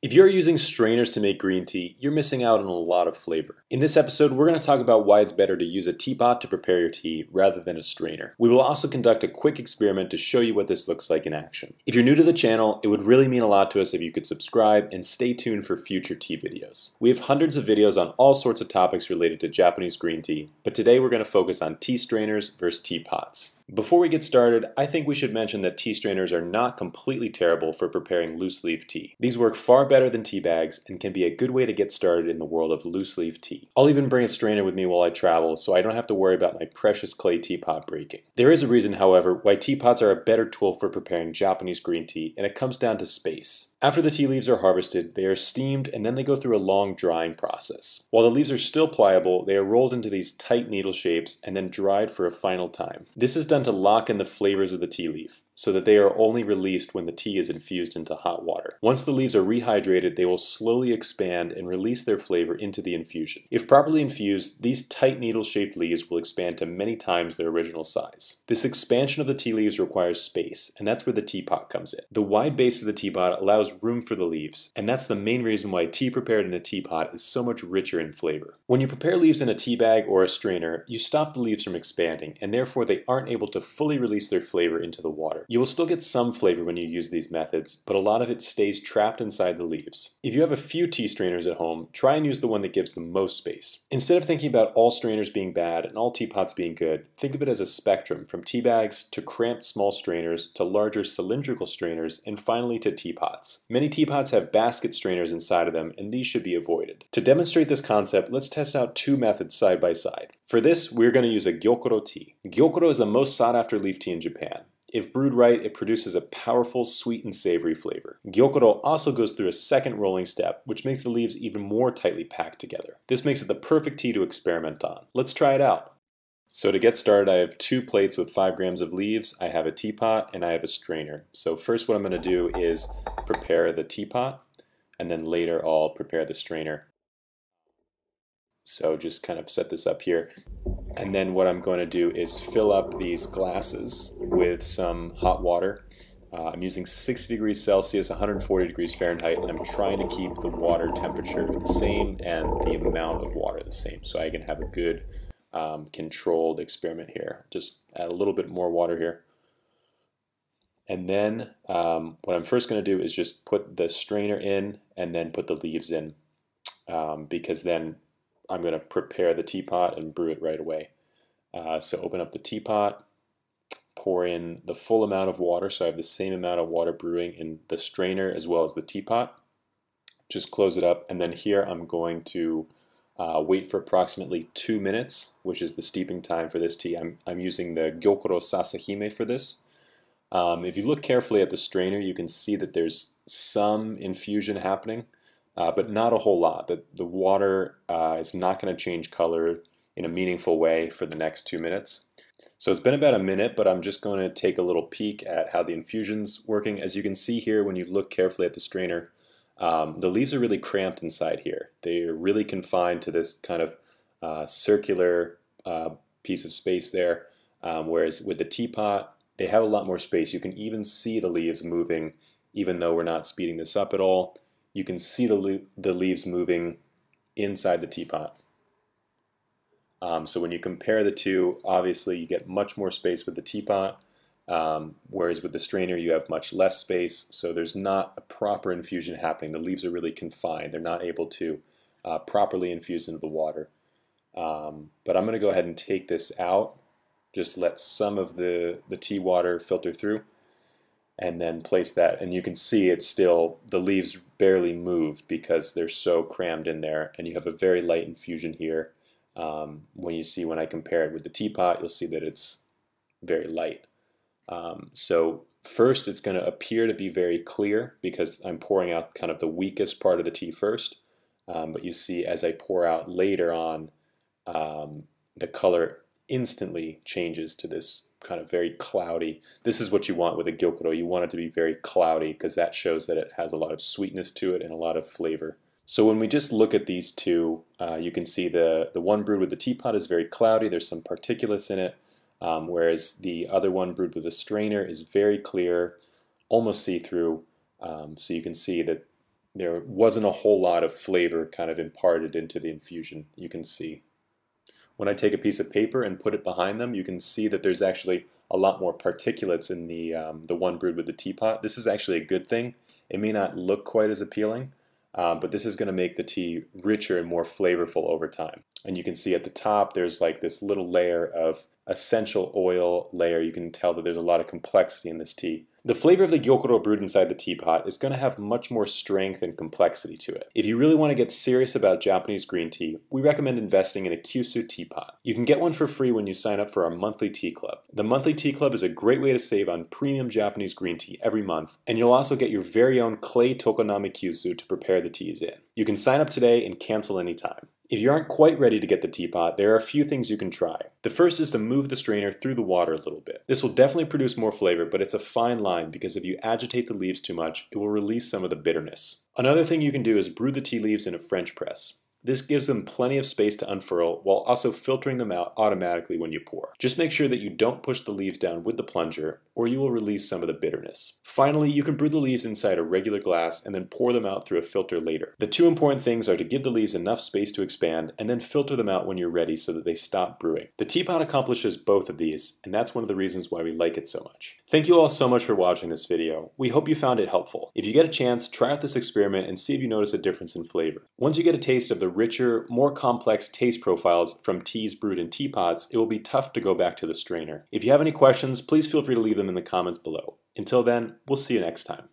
If you're using strainers to make green tea, you're missing out on a lot of flavor. In this episode, we're going to talk about why it's better to use a teapot to prepare your tea rather than a strainer. We will also conduct a quick experiment to show you what this looks like in action. If you're new to the channel, it would really mean a lot to us if you could subscribe and stay tuned for future tea videos. We have hundreds of videos on all sorts of topics related to Japanese green tea, but today we're going to focus on tea strainers versus teapots. Before we get started, I think we should mention that tea strainers are not completely terrible for preparing loose leaf tea. These work far better than tea bags and can be a good way to get started in the world of loose leaf tea. I'll even bring a strainer with me while I travel so I don't have to worry about my precious clay teapot breaking. There is a reason, however, why teapots are a better tool for preparing Japanese green tea, and it comes down to space. After the tea leaves are harvested, they are steamed and then they go through a long drying process. While the leaves are still pliable, they are rolled into these tight needle shapes and then dried for a final time. This is done to lock in the flavors of the tea leaf, so that they are only released when the tea is infused into hot water. Once the leaves are rehydrated, they will slowly expand and release their flavor into the infusion. If properly infused, these tight needle-shaped leaves will expand to many times their original size. This expansion of the tea leaves requires space, and that's where the teapot comes in. The wide base of the teapot allows room for the leaves, and that's the main reason why tea prepared in a teapot is so much richer in flavor. When you prepare leaves in a tea bag or a strainer, you stop the leaves from expanding, and therefore they aren't able to fully release their flavor into the water. You will still get some flavor when you use these methods, but a lot of it stays trapped inside the leaves. If you have a few tea strainers at home, try and use the one that gives the most space. Instead of thinking about all strainers being bad and all teapots being good, think of it as a spectrum, from tea bags to cramped small strainers to larger cylindrical strainers, and finally to teapots. Many teapots have basket strainers inside of them, and these should be avoided. To demonstrate this concept, let's test out two methods side by side. For this, we're going to use a Gyokuro tea. Gyokuro is the most sought after leaf tea in Japan. If brewed right, it produces a powerful sweet and savory flavor. Gyokuro also goes through a second rolling step, which makes the leaves even more tightly packed together. This makes it the perfect tea to experiment on. Let's try it out. So to get started, I have two plates with 5 grams of leaves, I have a teapot, and I have a strainer. So first what I'm going to do is prepare the teapot, and then later I'll prepare the strainer. So just kind of set this up here. And then what I'm going to do is fill up these glasses with some hot water. I'm using 60 degrees Celsius, 140 degrees Fahrenheit, and I'm trying to keep the water temperature the same and the amount of water the same, so I can have a good controlled experiment here. Just add a little bit more water here. And then what I'm first going to do is just put the strainer in and then put the leaves in, because then I'm going to prepare the teapot and brew it right away. So open up the teapot, pour in the full amount of water, so I have the same amount of water brewing in the strainer as well as the teapot. Just close it up, and then here I'm going to wait for approximately 2 minutes, which is the steeping time for this tea. I'm using the Gyokuro Sasahime for this. If you look carefully at the strainer, you can see that there's some infusion happening. But not a whole lot. The water is not going to change color in a meaningful way for the next 2 minutes. So it's been about a minute, but I'm just going to take a little peek at how the infusion's working. As you can see here, when you look carefully at the strainer, the leaves are really cramped inside here. They are really confined to this kind of circular piece of space there, whereas with the teapot, they have a lot more space. You can even see the leaves moving, even though we're not speeding this up at all. You can see the leaves moving inside the teapot. So when you compare the two, obviously you get much more space with the teapot, whereas with the strainer you have much less space, so there's not a proper infusion happening. The leaves are really confined. They're not able to properly infuse into the water. But I'm going to go ahead and take this out, just let some of the tea water filter through, and then place that, and you can see it's still, the leaves barely moved because they're so crammed in there, and you have a very light infusion here. When I compare it with the teapot, you'll see that it's very light. So first it's going to appear to be very clear because I'm pouring out kind of the weakest part of the tea first, but you see as I pour out later on, the color instantly changes to this kind of very cloudy. This is what you want with a Gyokuro. You want it to be very cloudy because that shows that it has a lot of sweetness to it and a lot of flavor. So when we just look at these two, you can see the one brewed with the teapot is very cloudy. There's some particulates in it, whereas the other one brewed with a strainer is very clear, almost see-through. So you can see that there wasn't a whole lot of flavor kind of imparted into the infusion, you can see. When I take a piece of paper and put it behind them, you can see that there's actually a lot more particulates in the one brewed with the teapot. This is actually a good thing. It may not look quite as appealing, but this is going to make the tea richer and more flavorful over time. And you can see at the top there's like this little layer of essential oil layer. You can tell that there's a lot of complexity in this tea. The flavor of the Gyokuro brewed inside the teapot is going to have much more strength and complexity to it. If you really want to get serious about Japanese green tea, we recommend investing in a Kyusu teapot. You can get one for free when you sign up for our monthly tea club. The monthly tea club is a great way to save on premium Japanese green tea every month, and you'll also get your very own clay Tokoname Kyusu to prepare the teas in. You can sign up today and cancel anytime. If you aren't quite ready to get the teapot, there are a few things you can try. The first is to move the strainer through the water a little bit. This will definitely produce more flavor, but it's a fine line because if you agitate the leaves too much, it will release some of the bitterness. Another thing you can do is brew the tea leaves in a French press. This gives them plenty of space to unfurl while also filtering them out automatically when you pour. Just make sure that you don't push the leaves down with the plunger, or you will release some of the bitterness. Finally, you can brew the leaves inside a regular glass and then pour them out through a filter later. The two important things are to give the leaves enough space to expand and then filter them out when you're ready so that they stop brewing. The teapot accomplishes both of these, and that's one of the reasons why we like it so much. Thank you all so much for watching this video. We hope you found it helpful. If you get a chance, try out this experiment and see if you notice a difference in flavor. Once you get a taste of the richer, more complex taste profiles from teas brewed in teapots, it will be tough to go back to the strainer. If you have any questions, please feel free to leave them in the comments below. Until then, we'll see you next time.